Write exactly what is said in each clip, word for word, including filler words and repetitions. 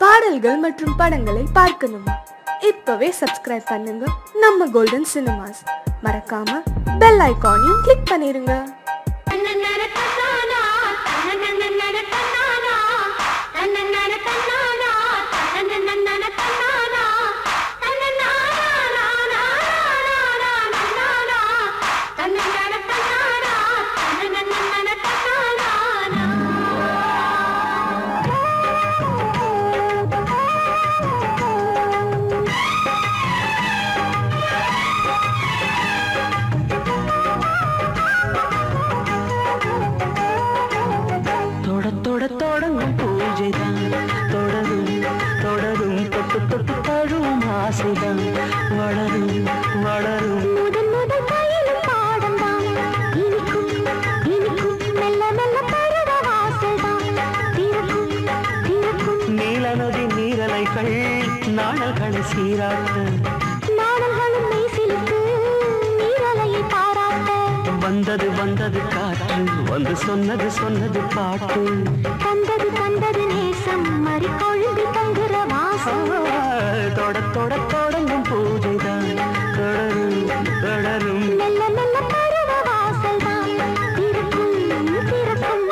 பாடல்கள் மற்றும் படங்களை பார்க்கணுமா? இப்பவே சப்ஸ்கிரைப் பண்ணுங்க நம்ம கோல்டன் சினிமாஸ். மறக்காம பெல் ஐகானையும் கிளிக் பண்ணிருங்க. வந்தது வந்தது காற்று வந்து சொன்னது சொன்னது பாட்டு தந்தது தந்தது நேசம் மறி கொழுந்து தங்குற வாசம் தொட தொட தொடங்கும் பூஜைதான் தொடரும் தொடரும் மெல்ல மெல்ல பருவ வாசல் தான் திறக்கும் திறக்கும்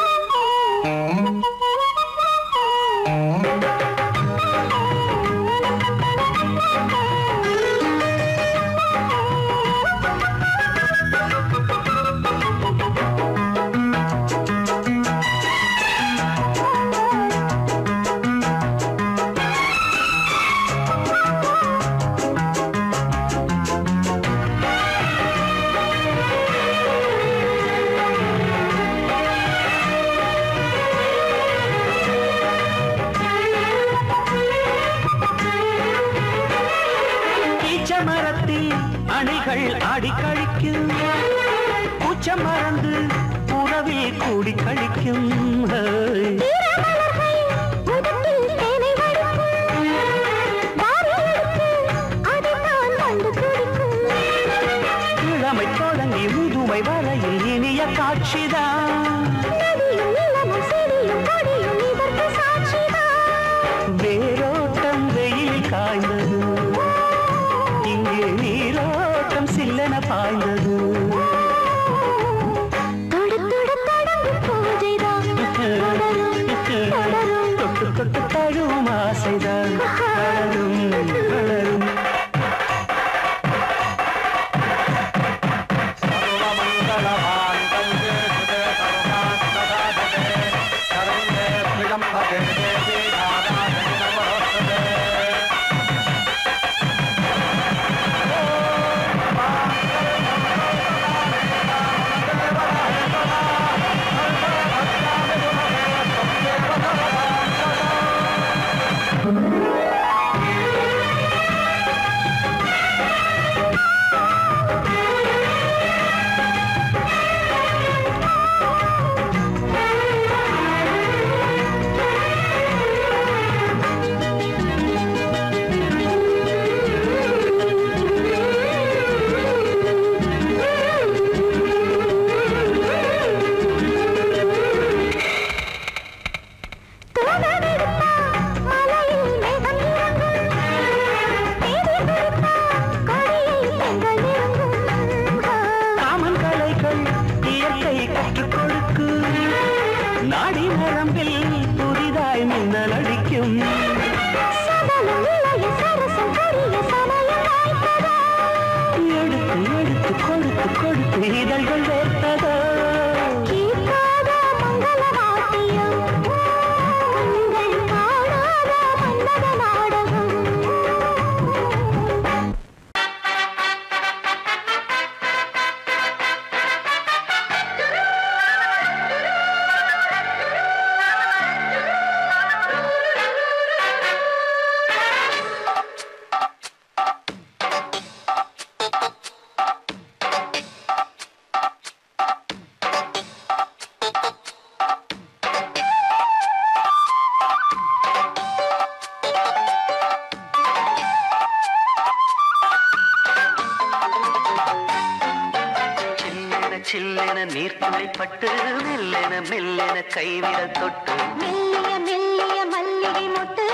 மெல்லென மெல்லென கைவிரல் தொட்டு மெல்லிய மெல்லிய மல்லிகை மொட்டு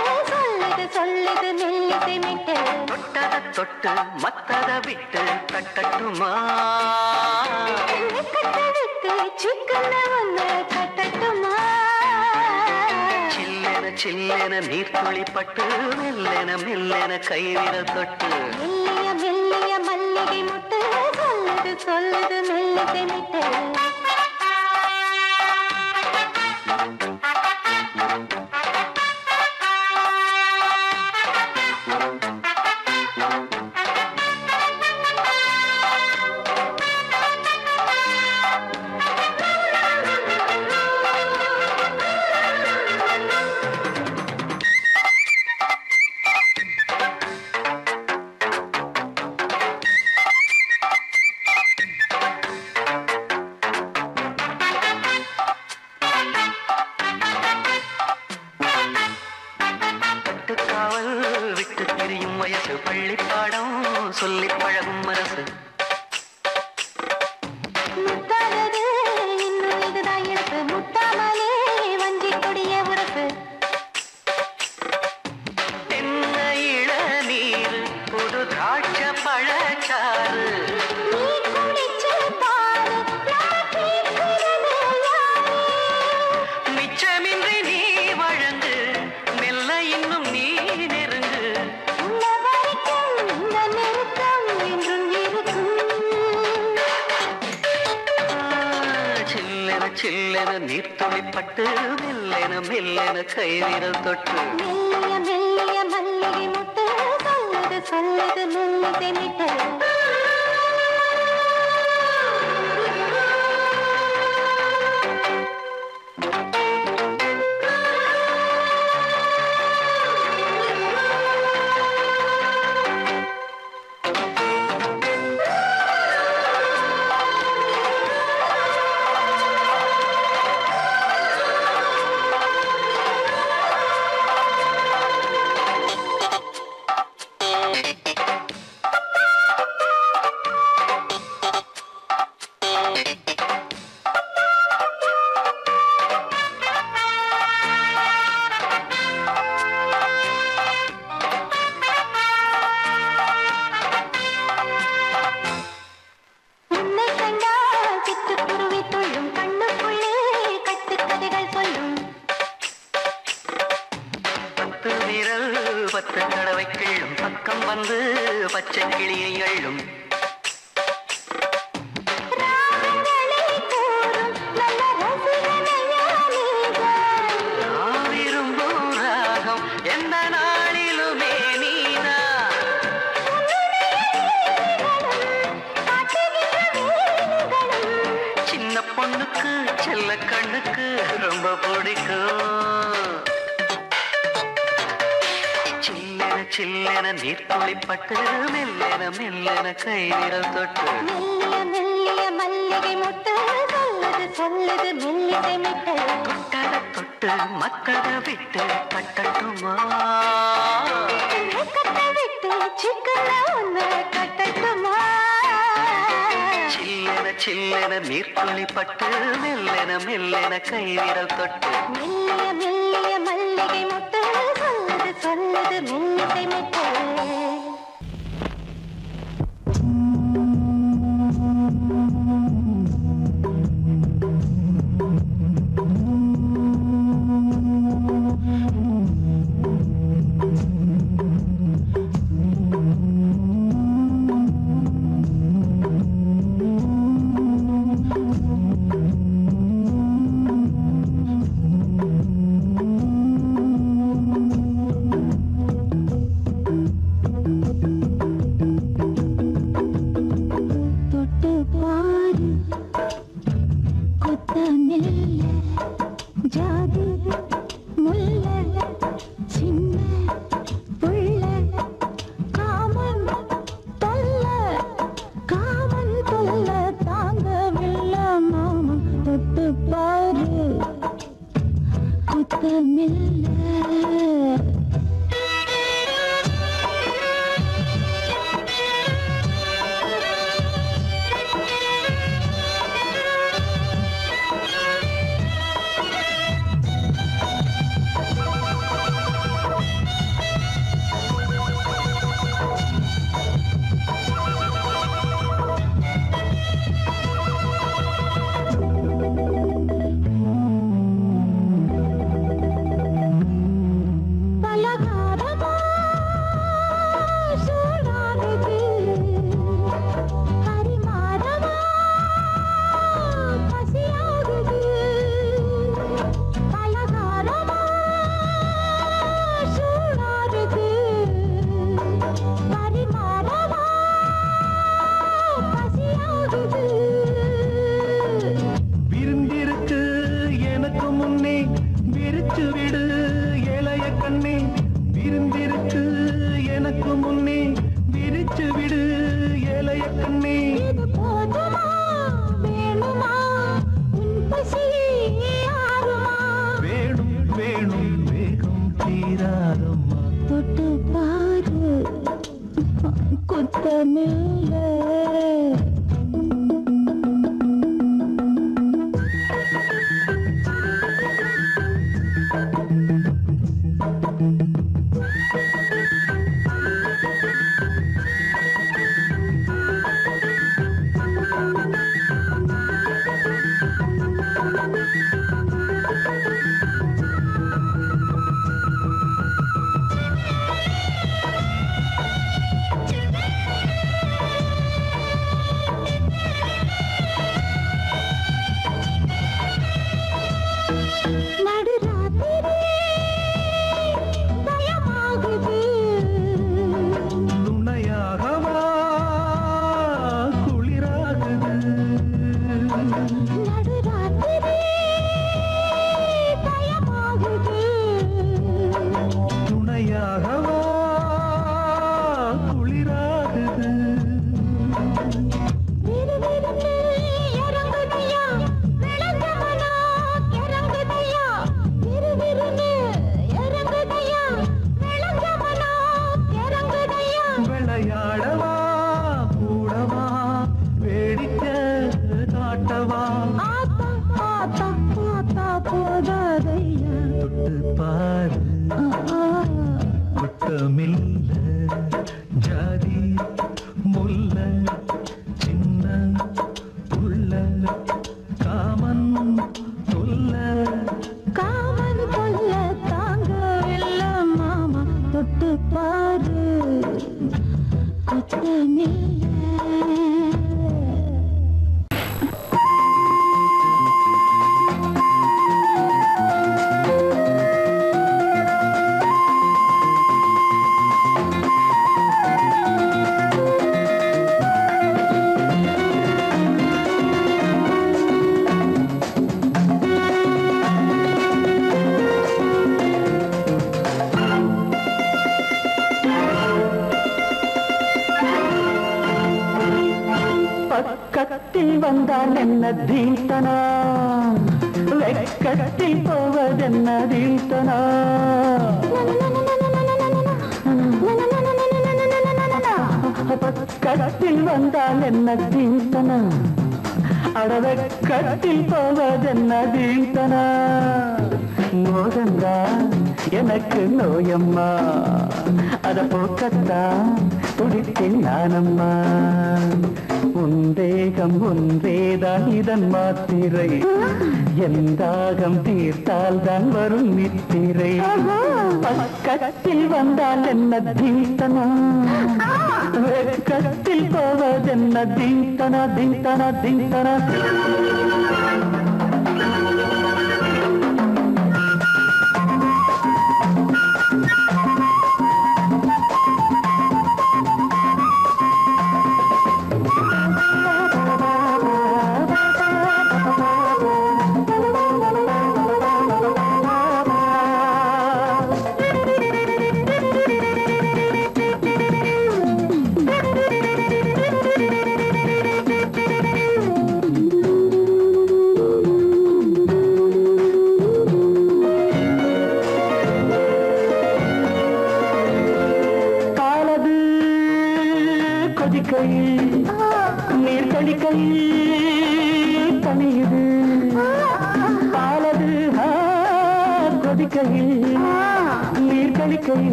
ಸಲ್ಲಿದು ನಿಲ್ಲಿಸಿ ಮಿಟ ತೊಟ್ಟದ ತೊಟ್ಟು ಮತ್ತದ ಬಿಟ್ಟು ಕಟ್ಟಟ್ಟುಮಾ ಕಟ್ಟವಿಟ್ಟು ಚಿಕ್ಕನವನ್ನ ಕಟ್ಟಟ್ಟುಮಾ ಚಿಲ್ಲನ ಚಿಲ್ಲನ ನೀರ್ ತುಳಿಪಟ್ಟು ಮೆಲ್ಲನ ಮೆಲ್ಲನ ಕೈವಿರ ತೊಟ್ಟು ಮೆಲ್ಲಿಯ ಮೆಲ್ಲಿಯ ಮಲ್ಲಿಗೆ ಮುಟ್ಟು ಸಲ್ಲಿದು ಸಲ್ಲಿದು ನಿಲ್ಲಿಸಿ ಮಿಟ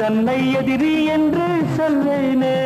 தன்னை எதிரி என்று சொல்வேனே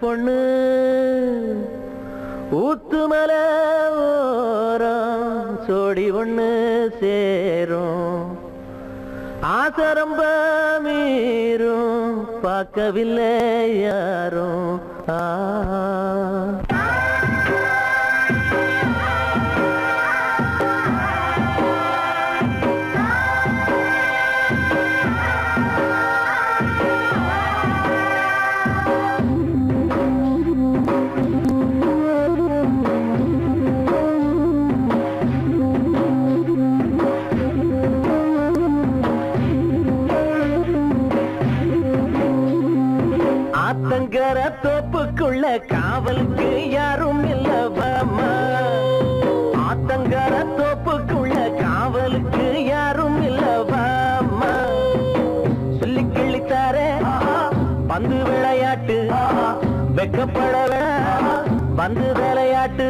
பொண்ணு ஊத்துமல ஓரம் சோடி ஒண்ணு சேரும் ஆசரம்ப மீரும் பார்க்கவில்லை யாரும் ஆ தோப்புக்குள்ள காவலுக்கு யாரும் இல்ல பாமா ஆத்தங்கர தோப்புக்குள்ள காவலுக்கு யாரும் இல்ல பாமா சொல்லி கிழித்தார பந்து விளையாட்டு வெக்கப்படவே பந்து விளையாட்டு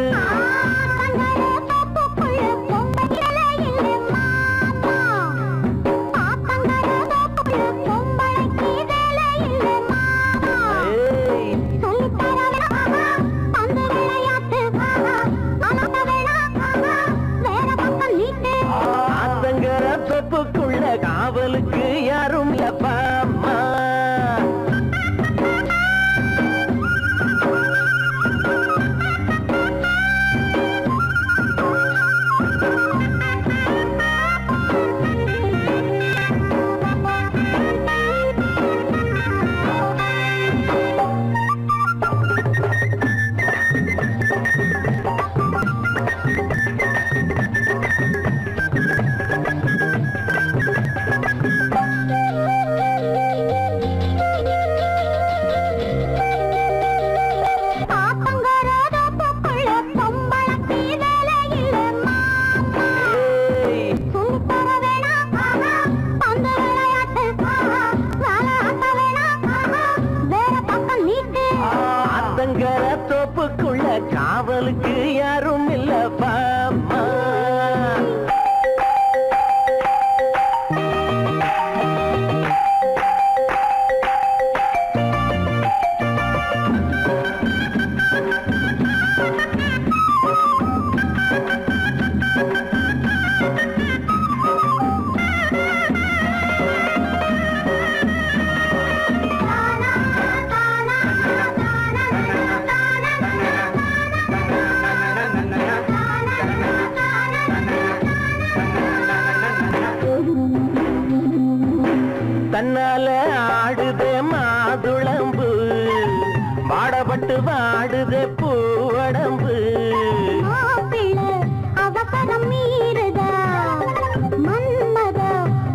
போட்டு வாடுதே பூவடம்பு மாப்பிள்ளை அவசரம் மீறுதா மன்மதா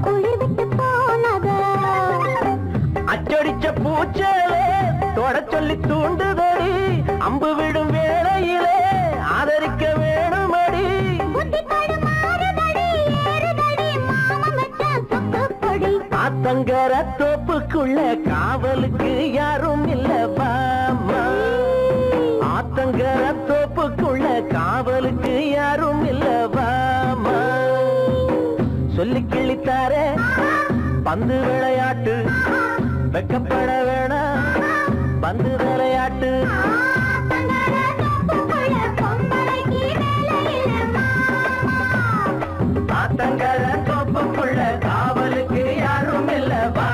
குளிர்விட்டு போனதா அச்சடிச்ச பூச்சலே தொட சொல்லி தூண்டுதடி அம்பு விடும் வேளையிலே ஆதரிக்க வேணுமடி பாத்தங்கர தோப்புக்குள்ள காவலுக்கு யாரும் இல்ல பாமா ஆத்தங்கர தோப்புக்குள்ள காவலுக்கு யாரும் இல்ல பாமா சொல்லி கிழித்தார பந்து விளையாட்டு வெக்கப்பட வேணா பந்து விளையாட்டு ஆத்தங்கர தோப்புக்குள்ள காவலுக்கு யாரும் இல்ல பாமா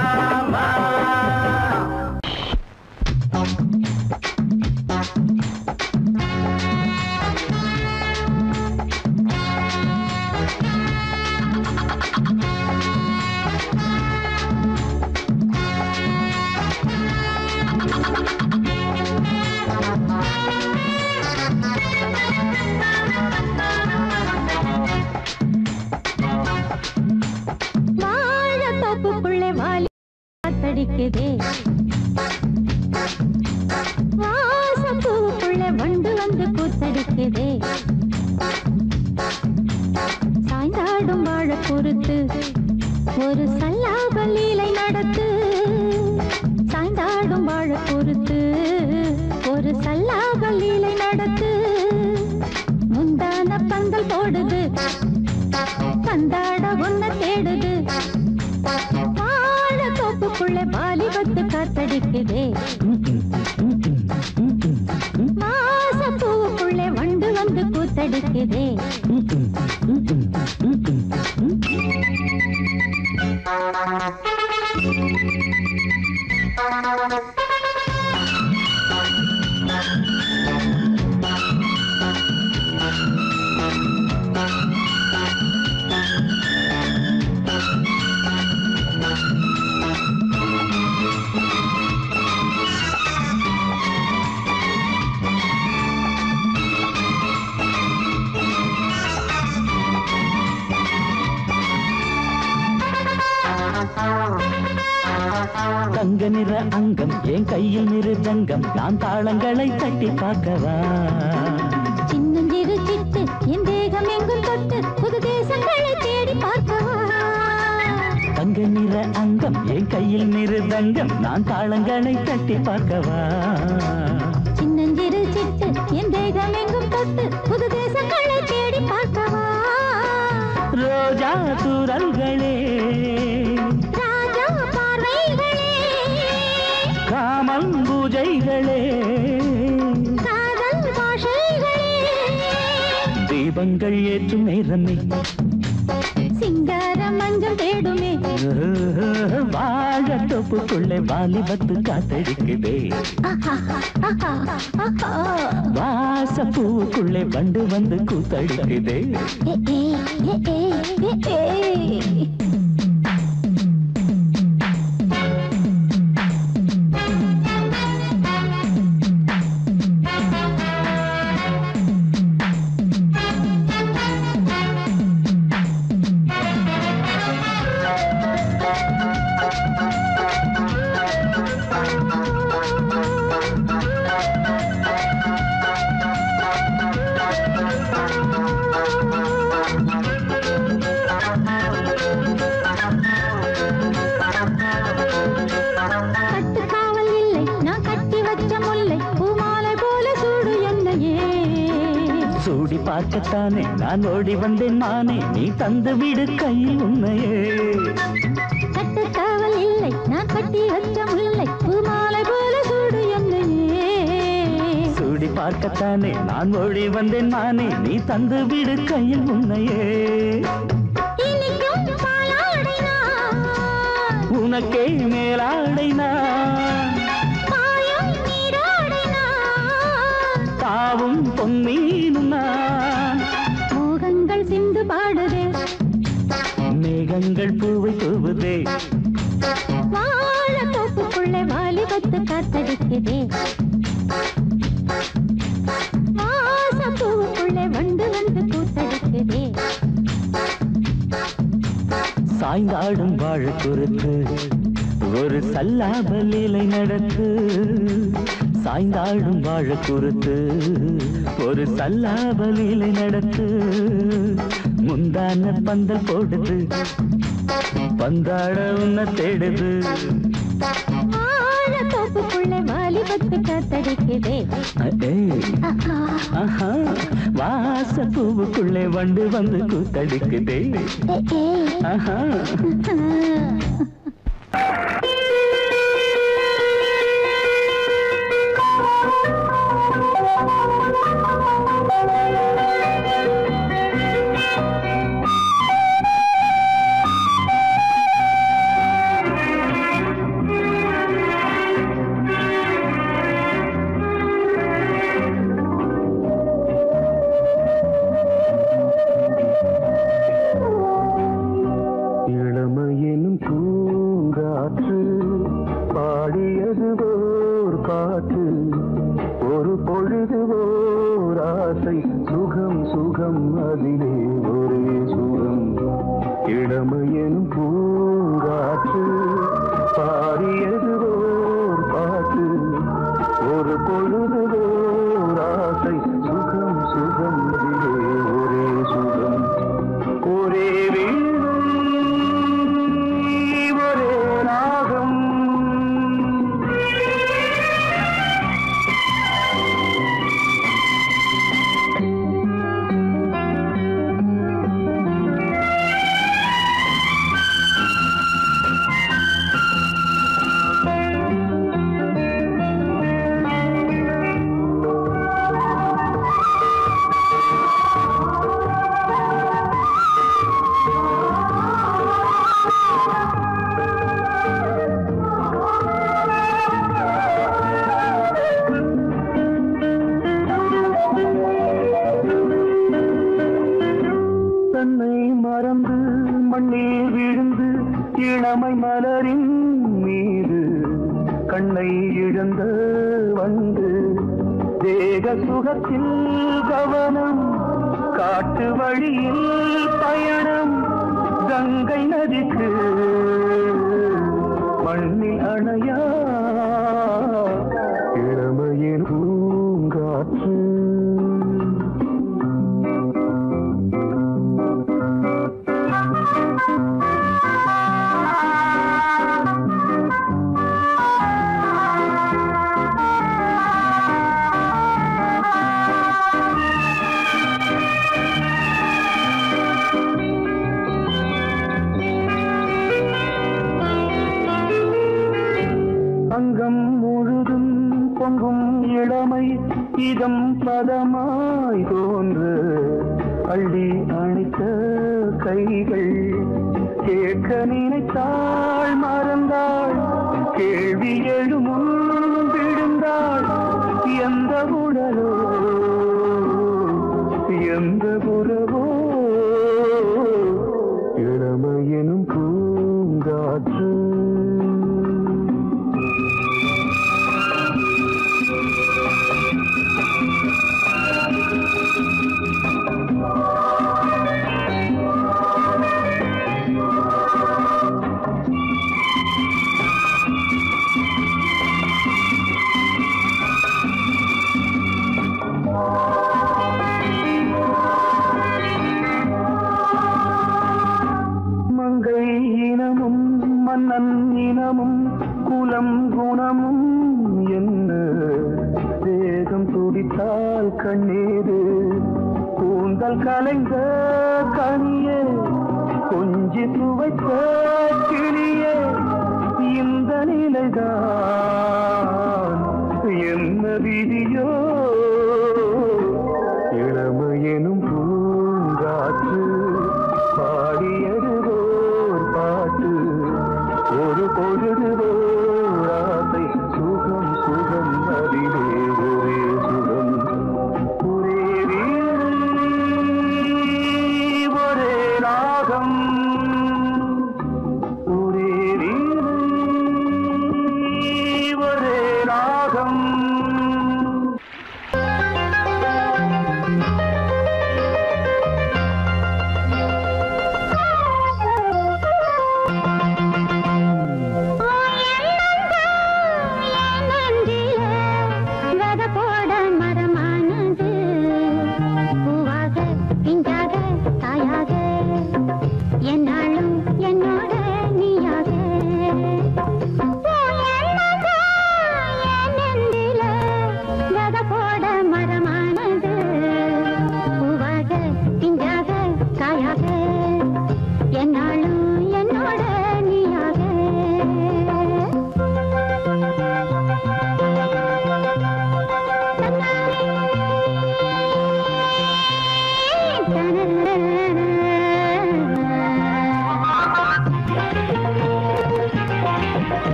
சாய்ந்தாடும் வாழ குறுத்து ஒரு சல்லாப லீலை நடத்து சாய்ந்தாடும் வாழ குறுத்து ஒரு சல்லாப லீலை நடத்து முந்தான பந்தல் போடுது பந்தாட உன்ன தேடுது வாசப்பூவுக்குள்ளே வண்டு வந்து கூத்தடிக்குதே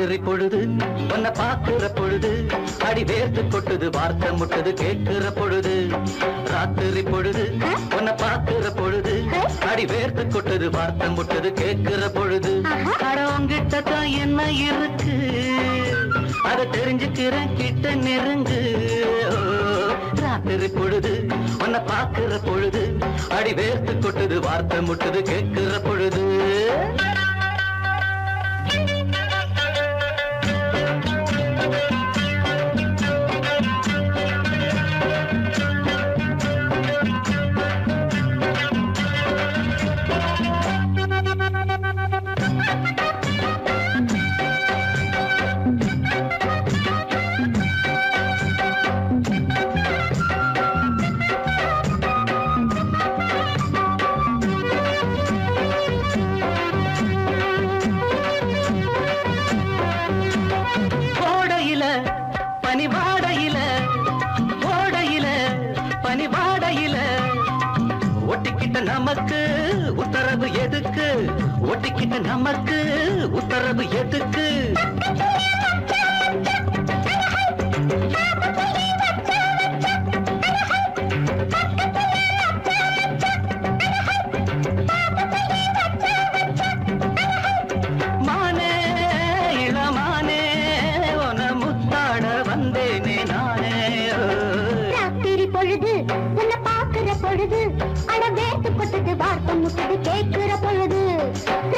ராத்திரி பொழுது உன்னை பாக்குற பொழுது அடி வேர்த்து கொட்டுது வார்த்தை முட்டுது கேட்கிற பொழுது ராத்திரி பொழுது உன்னை பாக்குற பொழுது அடி வேர்த்து கொட்டுது வார்த்தை முட்டுது கேட்கிற பொழுது கடவுங்கிட்ட தான் என்ன இருக்கு அதை தெரிஞ்சுக்கிற கிட்ட நெருங்கு ராத்திரி பொழுது உன்னை பாக்குற பொழுது அடி வேர்த்து கொட்டுது வார்த்தை முட்டுது கேட்கிற பொழுது நமக்கு உத்தரவு எதுக்கு ஒட்டிக்கிட்ட நமக்கு உத்தரவு எதுக்கு மானே இளமானே உன முத்தாட வந்தேனே நானே ராத்திரி பொழுது உன்னை பார்க்கிற பொழுது கேட்கிற பொழுது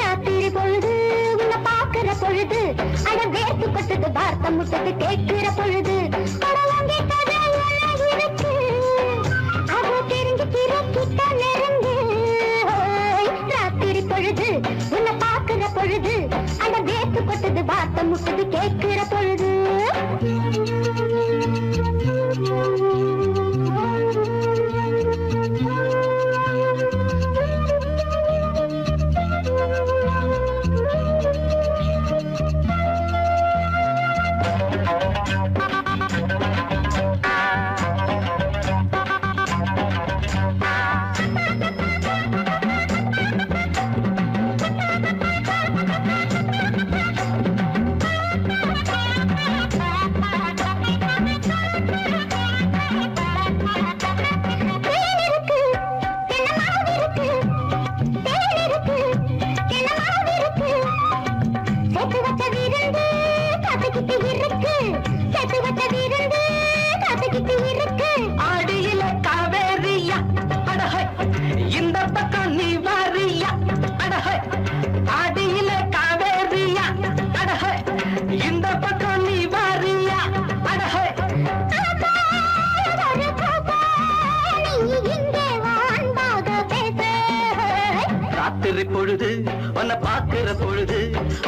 ராத்திரி பொழுது உன்னை பார்க்கிற பொழுது அட வேர்த்து கொட்டுது வார்த்தை முட்டுது கேட்கிற பொழுது ராத்திரி பொழுது உன்னை பார்க்கிற பொழுது அட வேர்த்து கொட்டுது வார்த்தை முட்டுது கேட்கிற பொழுது பொழுது உன்னை பார்க்கிற பொழுது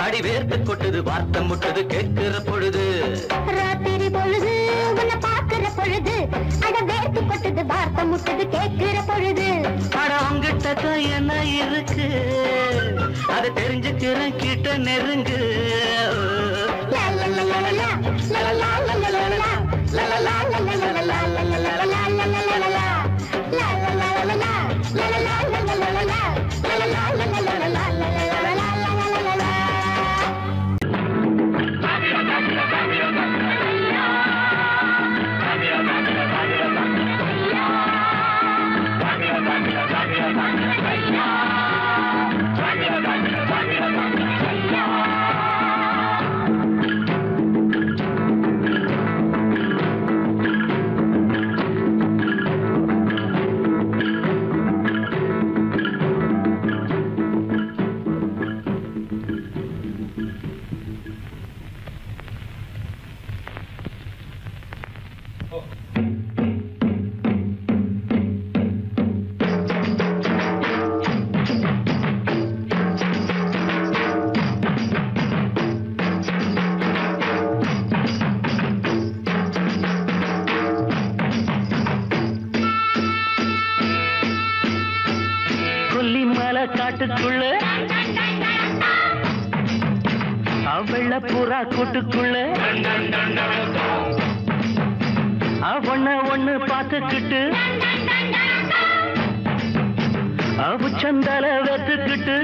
அடி வேர்த்து கொட்டுது வார்த்தை முட்டுது கேட்கிற பொழுது ராத்திரி பொழுது உன்னை பார்க்கிற பொழுது அட வேர்த்து கொட்டுது வார்த்தை முட்டுது கேட்கிற பொழுது அட உங்கிட்ட தான் என்ன இருக்கு அதை தெரிஞ்சுக்கிற கிட்ட நெருங்கு கூட்டுக்குள்ள அவன ஒண்ணு பார்த்துக்கிட்டு அவ சந்தால வெத்துக்கிட்டு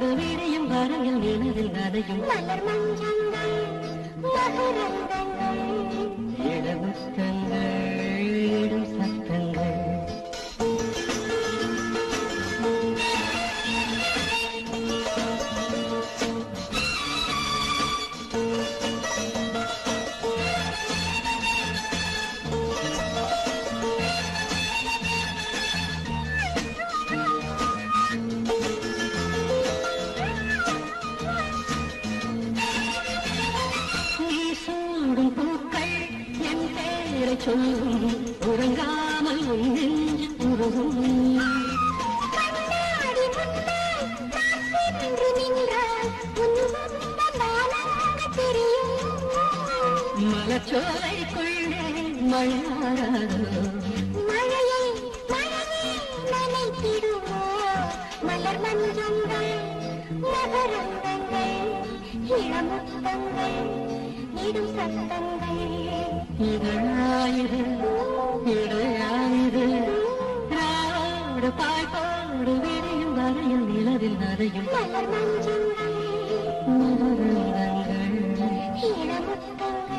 மலர் மஞ்சங்கள்